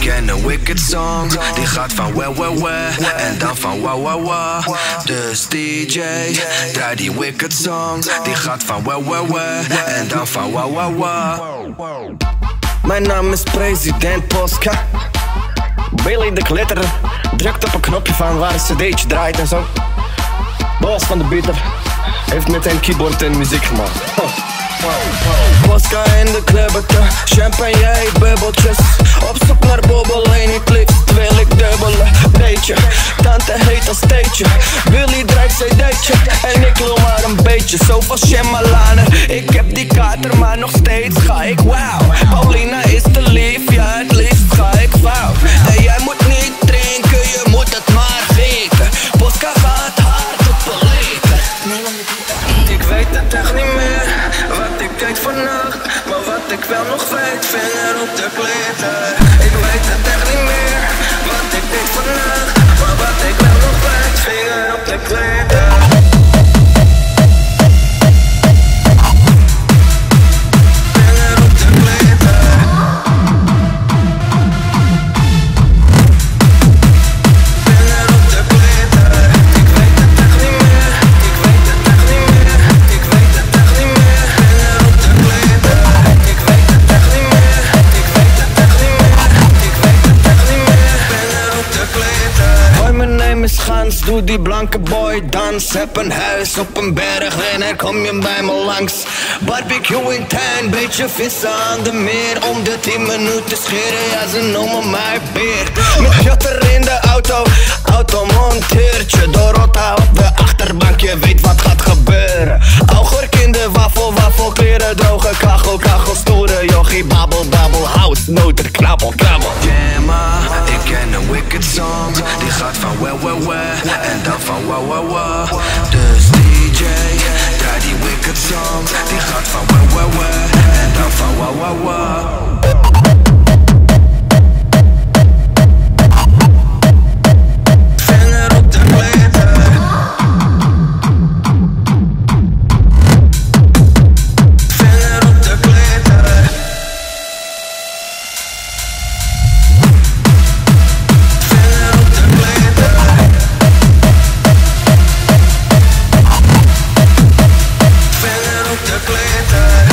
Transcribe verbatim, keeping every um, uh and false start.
ken een wicked song, die gaat van where, where, where en dan van wah, wah, wah. Dus D J, draai die wicked song, die gaat van where, where, where en dan van wah, wah, wah. Mijn naam is President Posca, Billy de Glitter drukt op een knopje van waar een cd'tje draait en zo. Boss van de beater heeft meteen keyboard en muziek gemaakt. Posca in de klibbeke, champagne bubbeltjes. Op zoek naar bobbelen, niet liefst wil ik dubbelen. Beetje, tante heet als steetje. Willy draait cd'tje en ik loop maar een beetje. Zo van Shemalanen, ik heb die kater, maar nog steeds ga ik wauw. Paulina is te lief, ja het liefst ga ik fout. En jij moet niet drinken, je moet het maar weten. Posca gaat hard op de liter. Ik weet het echt niet meer, wat ik deed vannacht. Maar wat ik wel nog weet, vinger op de glitter. Ik weet het echt niet meer, wat ik deed vannacht. Maar wat ik wel nog weet, vinger op de glitter. Doe die blanke boy dans. Heb een huis op een berg en er kom je bij me langs. Barbecue in tuin, beetje vis aan de meer. Om de tien minuten scheren, ja ze noemen mij beer. Met jotter in de auto, auto monteert je. Dorota op de achterbank, je weet wat gaat gebeuren. Augurk in de wafel, wafel, kleren droge. Kachel, kachel, stoere jochie, babbel, babbel. House, noter, knabbel, knabbel. Yeah ma, ik ken een wicked song, die gaat van where, where, where en dan van wah, wah, wah. Dus D J, draai die wicked song, die gaat van where, where, where en dan van wah, wah, wah. Glitter.